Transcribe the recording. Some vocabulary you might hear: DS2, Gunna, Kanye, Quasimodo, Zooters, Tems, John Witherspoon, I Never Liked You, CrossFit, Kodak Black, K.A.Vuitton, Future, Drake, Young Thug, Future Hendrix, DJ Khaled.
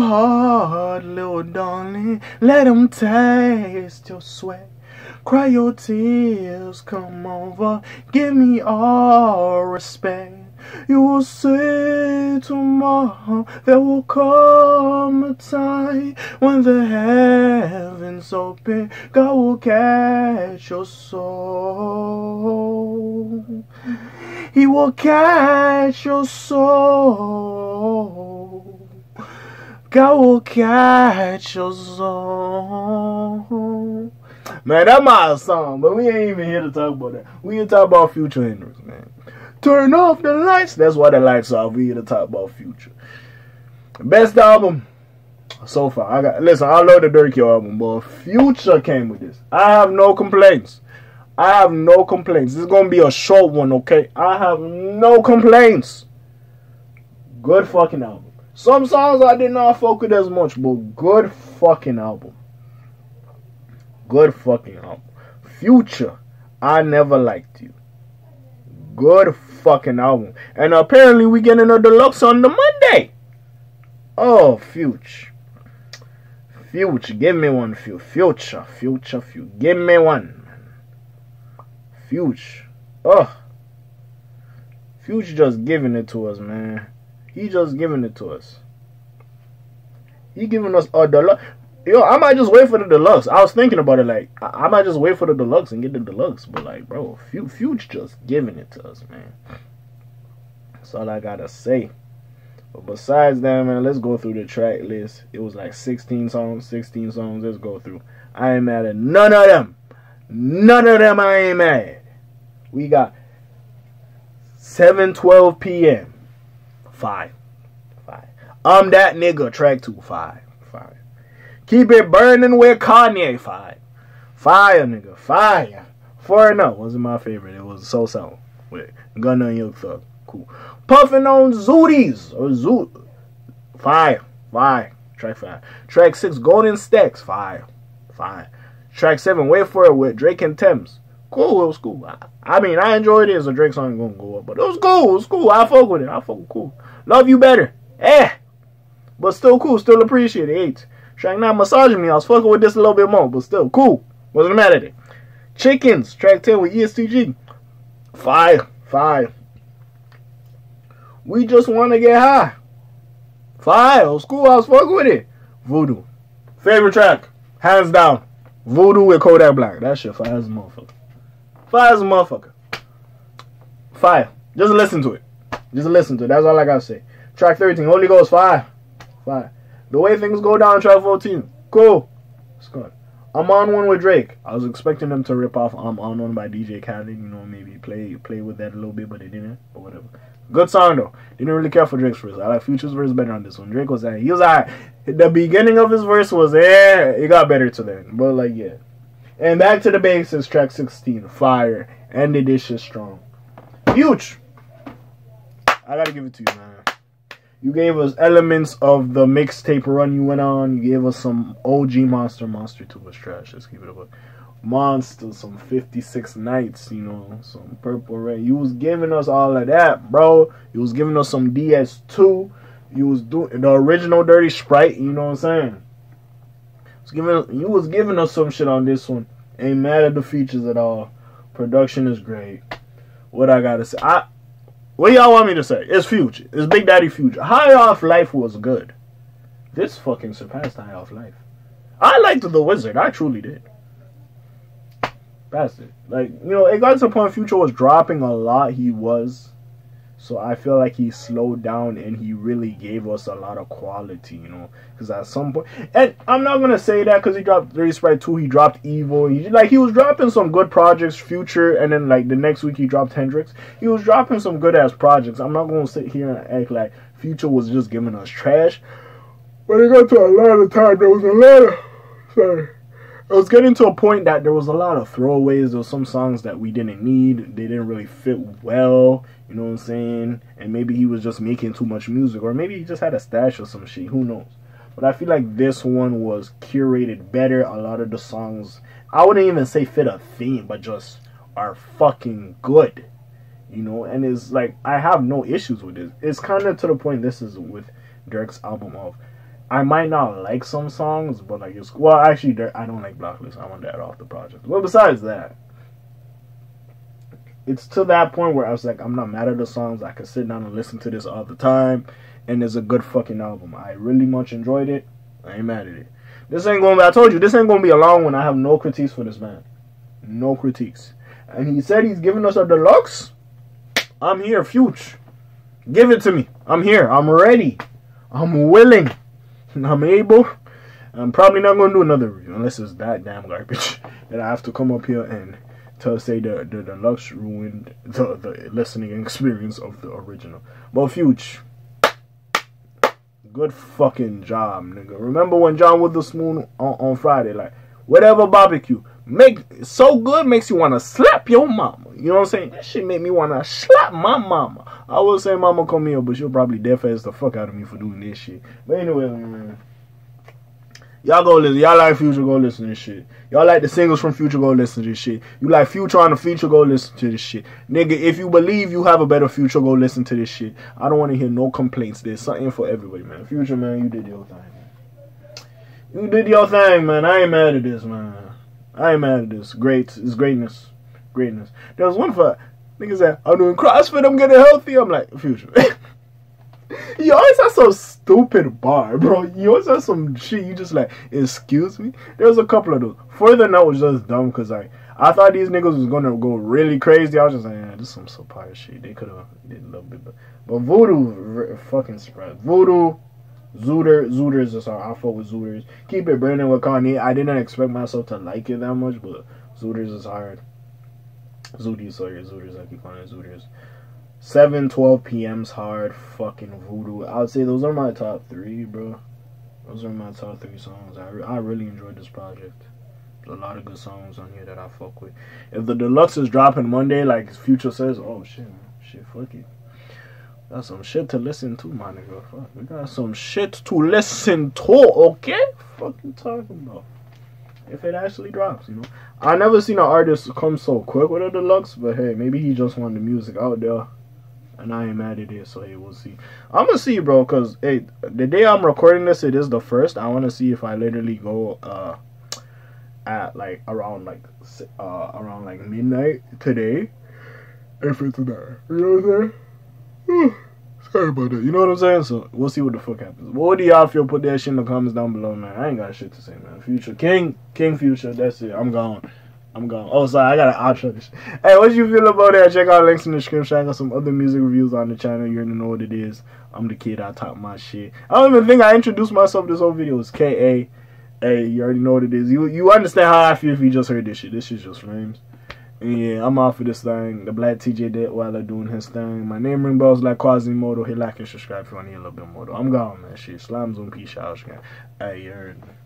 so hard, little darling, let them taste your sweat. Cry your tears, come over, give me all respect. You will say tomorrow there will come a time when the heavens open, God will catch your soul. He will catch your soul. God will catch your soul. Man, that's my song, but we ain't even here to talk about that. We ain't talking about Future Hendrix, man. Turn off the lights. That's why the lights are off. We here to talk about Future. Best album so far. I got, listen, I love the Dirty album, but Future came with this. I have no complaints. I have no complaints. This is gonna be a short one, okay? I have no complaints. Good fucking album. Some songs I did not fuck with as much, but good fucking album. Good fucking album. Future, I Never Liked You. Good fucking album. And apparently we getting a deluxe on the Monday. Oh, Future. Future, give me one. Future. Give me one. Future. Oh. Future just giving it to us, man. He just giving it to us. He giving us a deluxe. Yo, I might just wait for the deluxe. I was thinking about it, like, I might just wait for the deluxe and get the deluxe. But, like, bro, Future just giving it to us, man. That's all I gotta say. But besides that, man, let's go through the track list. It was like 16 songs. Let's go through. I ain't mad at none of them. None of them I ain't mad at. We got 7:12 p.m. 5. I'm That Nigga, track 2, 5. Keep It Burning with Kanye, 5. Fire, nigga, fire. 4-0 wasn't my favorite. It was So-So with Gunna and Young Thug. Cool. Puffing on Zooties or Zoot. Fire. Track 5. Track 6, Golden Stacks. Fire. Track 7, Wait For It with Drake and Tems. Cool, it was cool. I mean, I enjoyed it. So Drake song gonna go up, but it was cool. I fuck with it. Cool. Love You Better. But still cool. Still appreciate it. 8. Track 9, Massaging Me. I was fucking with this a little bit more, but still cool. Wasn't mad at it. Chickens, track 10 with ESTG. Fire. We Just Wanna Get High. Fire. It was cool. I was fucking with it. Voodoo. Favorite track. Hands down. Voodoo with Kodak Black. That shit fire as a motherfucker. Fire. Just listen to it. That's all I gotta say. Track 13, Holy Ghost. Fire. The Way Things Go Down, track 14. Cool. It's good. I'm On One with Drake. I was expecting them to rip off I'm On One by DJ Khaled. You know, maybe play with that a little bit, but they didn't. But whatever. Good song, though. Didn't really care for Drake's verse. I like Future's verse better on this one. Drake was like, he was like, the beginning of his verse was, it got better to then. But, like, yeah. And Back to the Basics, track 16. Fire. Ended this shit strong. Huge. I gotta give it to you, man. You gave us elements of the mixtape run you went on. You gave us some OG Monster. Monster 2 was trash. Let's keep it up. Monster, some 56 Nights, you know, some Purple Rain. You was giving us all of that, bro. You was giving us some DS2. You was doing the original Dirty Sprite, you know what I'm saying? You was giving us some shit on this one. Ain't mad at the features at all. Production is great. What I gotta say, what y'all want me to say? It's Future. It's Big Daddy Future. High Off Life was good. This fucking surpassed High Off Life. I liked The Wizard. I truly did. Passed it. Like, you know, it got to the point Future was dropping a lot. He was. So I feel like he slowed down and he really gave us a lot of quality, you know. Because at some point... And I'm not going to say that because he dropped Dirty Sprite 2. He dropped Evil. He was dropping some good projects, Future. And then, like, the next week he dropped Hendrix. He was dropping some good-ass projects. I'm not going to sit here and act like Future was just giving us trash. But it got to a lot of time. There was a lot of... Sorry. It was getting to a point that there was a lot of throwaways. There was some songs that we didn't need. They didn't really fit well. You know what I'm saying? And maybe he was just making too much music. Or maybe he just had a stash or some shit. Who knows? But I feel like this one was curated better. A lot of the songs, I wouldn't even say fit a theme, but just are fucking good. You know? And it's like, I have no issues with this. It's kind of to the point this is with Drake's album of... I might not like some songs, but like it's well. Actually, I don't like Blacklist. I want that off the project. Well, besides that, it's to that point where I was like, I'm not mad at the songs. I could sit down and listen to this all the time, and it's a good fucking album. I really much enjoyed it. I ain't mad at it. This ain't gonna. I told you, this ain't gonna be a long one. I have no critiques for this man. No critiques. And he said he's giving us a deluxe. I'm here, Future. Give it to me. I'm here. I'm ready. I'm willing. I'm able. I'm probably not gonna do another review unless it's that damn garbage that I have to come up here and say the deluxe ruined the listening experience of the original. But Future, good fucking job, nigga. Remember when John Witherspoon on Friday, like, whatever barbecue make so good makes you wanna slap your mama. You know what I'm saying? That shit made me wanna slap my mama. I will say mama come here, but she'll probably death ass the fuck out of me for doing this shit. But anyway, man, y'all go listen. Y'all like Future, go listen to this shit. Y'all like the singles from Future, go listen to this shit. You like Future on the feature, go listen to this shit. Nigga, if you believe you have a better future, go listen to this shit. I don't wanna hear no complaints. There's something for everybody, man. Future, man, you did your thing, man. You did your thing, man. I ain't mad at this, man. I ain't mad at this. Great. It's greatness. Greatness. There was one for niggas that I'm doing CrossFit, I'm getting healthy. I'm like, Future. You always have some stupid bar, bro. You always have some shit. You just like, excuse me? There was a couple of those. Further Note was just dumb because like, I thought these niggas was going to go really crazy. I was just like, yeah, this is some superior shit. They could have did a little bit. But Voodoo, fucking surprise. Voodoo. Zooters is our alpha with Zooters. Keep It Burning with Kanye. I didn't expect myself to like it that much, but Zooters is hard. Zooties, sorry, Zooters, I keep calling it Zooters. 7:12 PM's hard. Fucking Voodoo. I would say those are my top three, bro. Those are my top three songs. I really enjoyed this project. There's a lot of good songs on here that I fuck with. If the deluxe is dropping Monday, like Future says, oh shit, fuck it. Got some shit to listen to, my nigga. Fuck, we got some shit to listen to, okay? Fuck you talking about? If it actually drops, you know. I never seen an artist come so quick with a deluxe, but hey, maybe he just wanted the music out there. And I ain't mad at it, so hey, we'll see. I'm gonna see, bro, because, hey, the day I'm recording this, it is the 1st. I want to see if I literally go, at, like, around, like, midnight today. If it's there. You know what I'm saying? Sorry about that. You know what I'm saying? So we'll see what the fuck happens. What do y'all feel? Put that shit in the comments down below, man. I ain't got shit to say, man. Future King Future. That's it. I'm gone. I'm gone. Oh, sorry. I got an outro this shit. Hey, what you feel about that? Check out links in the description. I got some other music reviews on the channel. You already know what it is. I'm the kid. I talk my shit. I don't even think I introduced myself. This whole video is K.A. Hey, you already know what it is. You understand how I feel if you just heard this shit. This shit just rhymes. Yeah, I'm off for this thing. The Black TJ did while they're doing his thing. My name ring bells like Quasimodo. Hit like and subscribe if you want to hear a little bit more though. I'm gone, man. Shit. Slimes on peace, y'all. Hey, you heard me.